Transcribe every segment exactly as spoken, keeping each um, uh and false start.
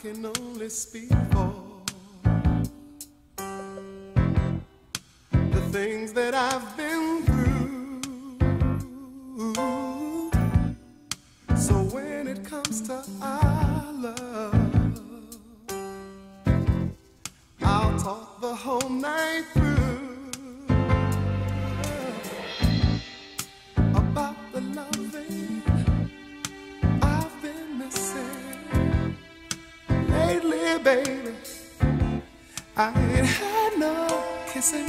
can only speak for the things that I've been through. So when it comes to our love, I'll talk the whole night through about the loving lately, baby. I ain't had no kissing.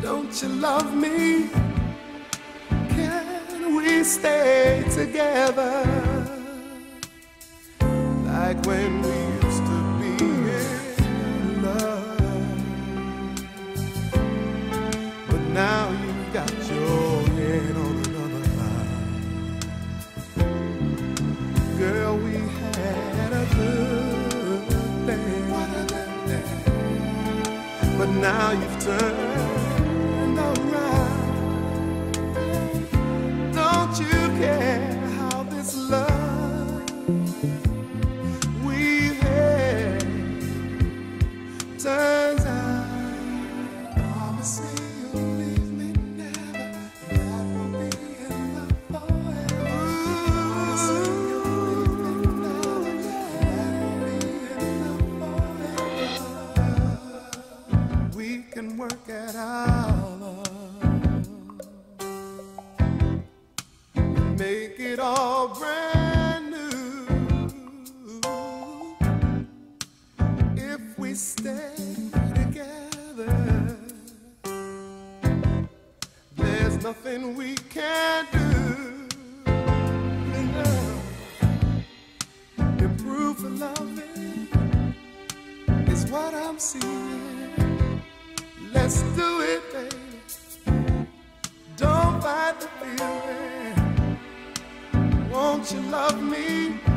Don't you love me? Can we stay together like when we used to be in love? But now you got your head on another line, girl. We had a good day, but now you've turned around. Don't you care how this love we've had turns out? Promise me you'll leave me never, and I will be in love forever. Ooh. Can work at our love, make it all brand new. If we stay together, there's nothing we can't do. Enough. Improve for loving is what I'm seeing. Let's do it, baby. Don't fight the feeling. Won't you love me?